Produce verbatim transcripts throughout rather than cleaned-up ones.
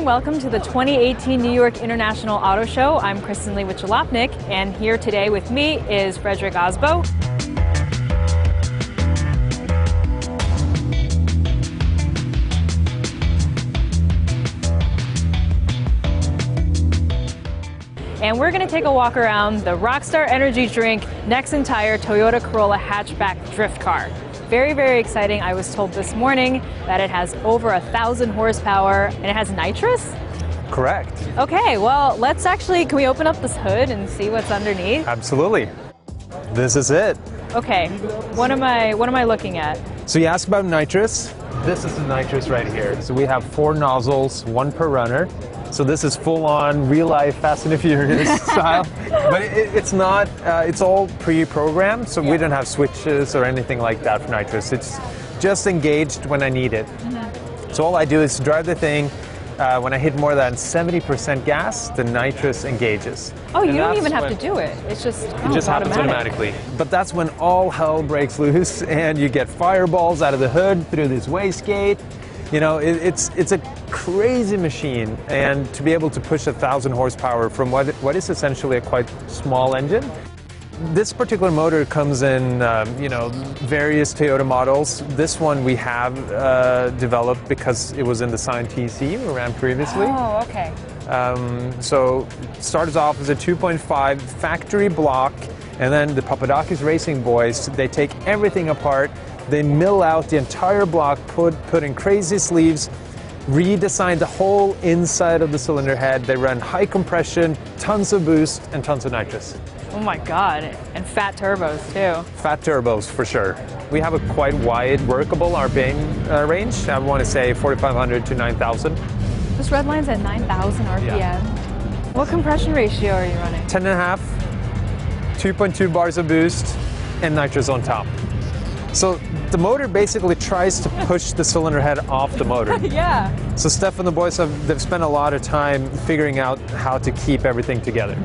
everyone. Welcome to the twenty eighteen New York International Auto Show. I'm Kristen Lee with Jalopnik, and here today with me is Fredric Aasbø. And we're going to take a walk around the Rockstar Energy Drink Nexen Tire Toyota Corolla Hatchback Drift Car. Very, very exciting. I was told this morning that it has over a thousand horsepower and it has nitrous? Correct. Okay, well, let's actually, can we open up this hood and see what's underneath? Absolutely. This is it. Okay, what am I, what am I looking at? So you asked about nitrous. This is the nitrous right here. So we have four nozzles, one per runner. So this is full-on, real-life, Fast and Furious style. But it, it's not, uh, it's all pre-programmed, so yeah. We don't have switches or anything like that for nitrous. It's just engaged when I need it. Mm-hmm. So all I do is drive the thing. Uh, when I hit more than seventy percent gas, the nitrous engages. Oh, you don't even have to do it. It's just, oh, it just happens automatically. But that's when all hell breaks loose and you get fireballs out of the hood through this wastegate. You know, it, it's it's a crazy machine, and to be able to push a thousand horsepower from what what is essentially a quite small engine. This particular motor comes in, um, you know, various Toyota models. This one we have uh, developed because it was in the Scion T C we ran previously. Oh, okay. Um, so it starts off as a two point five factory block, and then the Papadakis Racing boys, they take everything apart. They mill out the entire block, put, put in crazy sleeves, redesign the whole inside of the cylinder head. They run high compression, tons of boost, and tons of nitrous. Oh my God, and fat turbos too. Fat turbos, for sure. We have a quite wide workable R P M uh, range. I want to say forty-five hundred to nine thousand. This red line's at nine thousand R P M. Yeah. What compression ratio are you running? ten and a half, two point two bars of boost, and nitrous on top. So the motor basically tries to push the cylinder head off the motor. Yeah. So Steph and the boys, have, they've spent a lot of time figuring out how to keep everything together.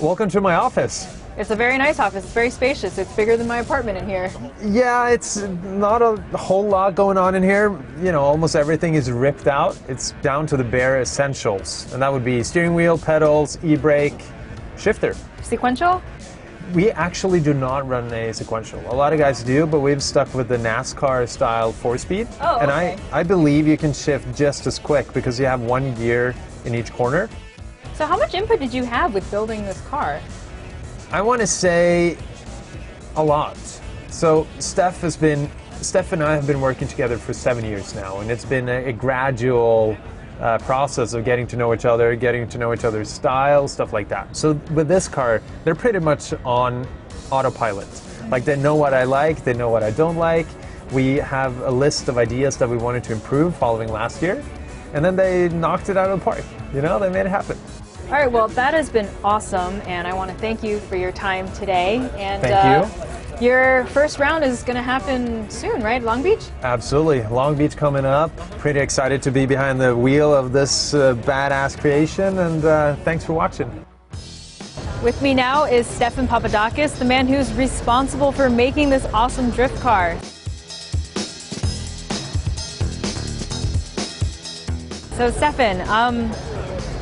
Welcome to my office. It's a very nice office. It's very spacious. It's bigger than my apartment in here. Yeah, it's not a whole lot going on in here. You know, almost everything is ripped out. It's down to the bare essentials. And that would be steering wheel, pedals, e-brake, shifter. Sequential? We actually do not run a sequential. A lot of guys do, but we've stuck with the NASCAR style four-speed. Oh, and okay. I, I believe you can shift just as quick because you have one gear in each corner. So how much input did you have with building this car? I want to say a lot. So Steph has been, Steph and I have been working together for seven years now, and it's been a, a gradual Uh, process of getting to know each other, getting to know each other's style, stuff like that. So with this car, they're pretty much on autopilot. Like, they know what I like, they know what I don't like. We have a list of ideas that we wanted to improve following last year, and then they knocked it out of the park. You know, they made it happen. All right, well, that has been awesome, and I want to thank you for your time today. And thank uh, you. Your first round is going to happen soon, right? Long Beach? Absolutely. Long Beach coming up. Pretty excited to be behind the wheel of this uh, badass creation, and uh, thanks for watching. With me now is Stefan Papadakis, the man who's responsible for making this awesome drift car. So Stefan, um,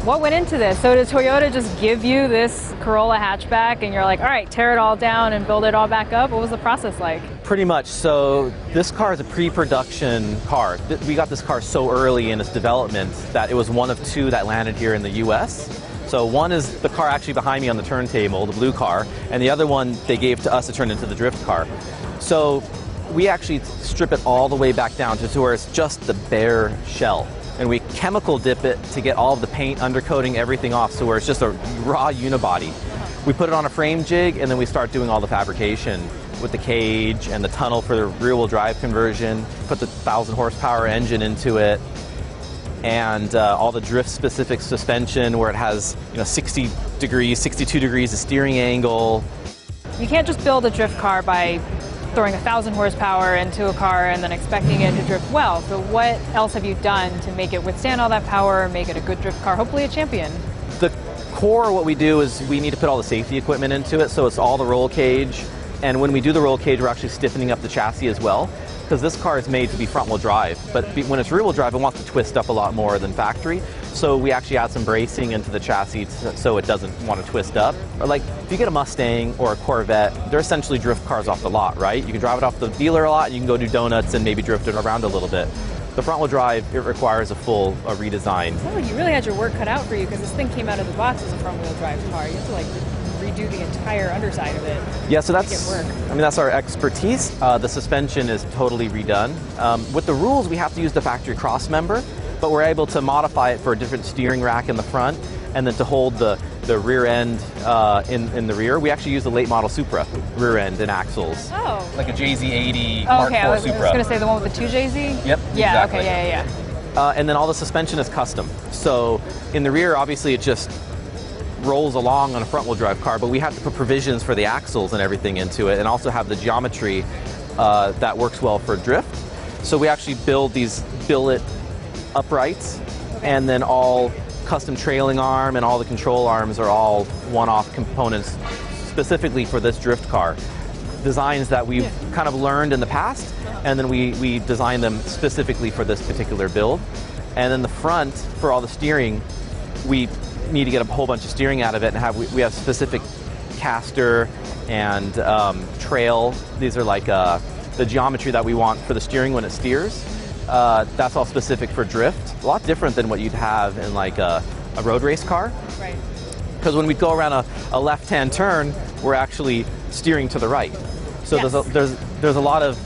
what went into this? So did Toyota just give you this Corolla hatchback and you're like, all right, tear it all down and build it all back up? What was the process like? Pretty much. So this car is a pre-production car. We got this car so early in its development that it was one of two that landed here in the U S. So one is the car actually behind me on the turntable, the blue car, and the other one they gave to us to turn into the drift car. So we actually strip it all the way back down to where it's just the bare shell. And we chemical dip it to get all of the paint, undercoating, everything off, so where it's just a raw unibody. We put it on a frame jig, and then we start doing all the fabrication with the cage and the tunnel for the rear-wheel drive conversion, put the one thousand horsepower engine into it, and uh, all the drift-specific suspension where it has, you know, sixty degrees, sixty-two degrees of steering angle. You can't just build a drift car by throwing a thousand horsepower into a car and then expecting it to drift well. So what else have you done to make it withstand all that power and make it a good drift car, hopefully a champion? The core of what we do is we need to put all the safety equipment into it. So it's all the roll cage, And when we do the roll cage, we're actually stiffening up the chassis as well, because this car is made to be front-wheel drive. But when it's rear-wheel drive, it wants to twist up a lot more than factory. So we actually add some bracing into the chassis so it doesn't want to twist up. Or like, if you get a Mustang or a Corvette, they're essentially drift cars off the lot, right? You can drive it off the dealer a lot, and you can go do donuts and maybe drift it around a little bit. The front-wheel drive, it requires a full a redesign. Oh, you really had your work cut out for you, because this thing came out of the box as a front-wheel drive car. You have to, like, redo the entire underside of it. Yeah, so that's, to make it work. I mean, that's our expertise. Uh, the suspension is totally redone. Um, with the rules, we have to use the factory cross member, but we're able to modify it for a different steering rack in the front, and then to hold the, the rear end uh, in, in the rear. We actually use the late model Supra rear end and axles. Oh. Like a J Z eighty, oh, okay. Mark four I was, Supra. I was going to say the one with the two J Z? Yep, yeah, exactly. Okay, yeah, yeah. Uh, and then all the suspension is custom. So in the rear, obviously, it just rolls along on a front-wheel drive car, but we have to put provisions for the axles and everything into it, and also have the geometry uh, that works well for drift. So we actually build these billet uprights, okay, and then all custom trailing arm and all the control arms are all one-off components specifically for this drift car. Designs that we've yeah. kind of learned in the past, and then we, we design them specifically for this particular build. And then the front, for all the steering, we need to get a whole bunch of steering out of it, and have we, we have specific caster and um, trail. These are like uh, the geometry that we want for the steering when it steers. Uh, that's all specific for drift. A lot different than what you'd have in like a, a road race car. Right. Because when we go around a, a left-hand turn, we're actually steering to the right. So yes. there's a, there's there's a lot of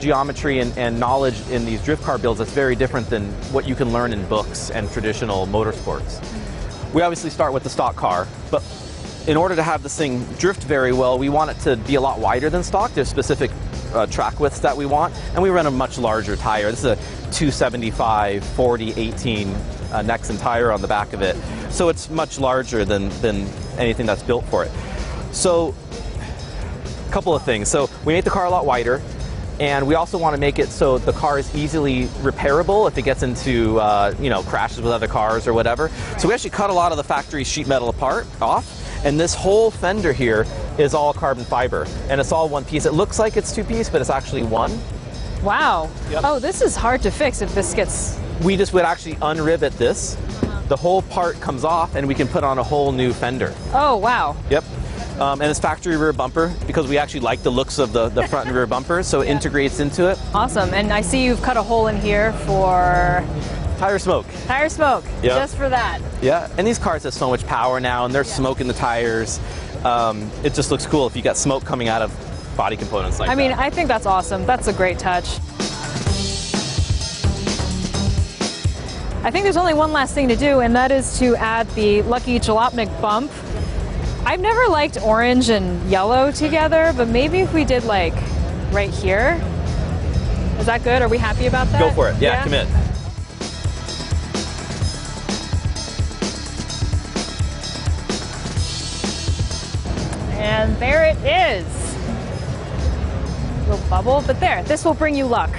geometry and, and knowledge in these drift car builds that's very different than what you can learn in books and traditional motorsports. We obviously start with the stock car, but in order to have this thing drift very well, we want it to be a lot wider than stock. There's specific uh, track widths that we want, and we run a much larger tire. This is a two seventy-five forty eighteen uh, Nexen tire on the back of it, so it's much larger than, than anything that's built for it. So a couple of things. So we make the car a lot wider, and we also want to make it so the car is easily repairable if it gets into, uh, you know, crashes with other cars or whatever. So we actually cut a lot of the factory sheet metal apart, off, and this whole fender here is all carbon fiber, and it's all one piece. It looks like it's two piece, but it's actually one. Wow. Yep. Oh, this is hard to fix if this gets... We just would actually unrivet this. The whole part comes off, and we can put on a whole new fender. Oh, wow. Yep. Um, and it's factory rear bumper, because we actually like the looks of the, the front and rear bumper, so it yeah. integrates into it. Awesome. And I see you've cut a hole in here for... Tire smoke. Tire smoke, yep. Just for that. Yeah, and these cars have so much power now, and they're yeah. smoking the tires. Um, it just looks cool if you got smoke coming out of body components like that. I mean, that. I think that's awesome. That's a great touch. I think there's only one last thing to do, and that is to add the lucky Jalopnik bump. I've never liked orange and yellow together, but maybe if we did like right here, is that good? Are we happy about that? Go for it. Yeah, yeah. Commit. And there it is. A little bubble, but there, this will bring you luck.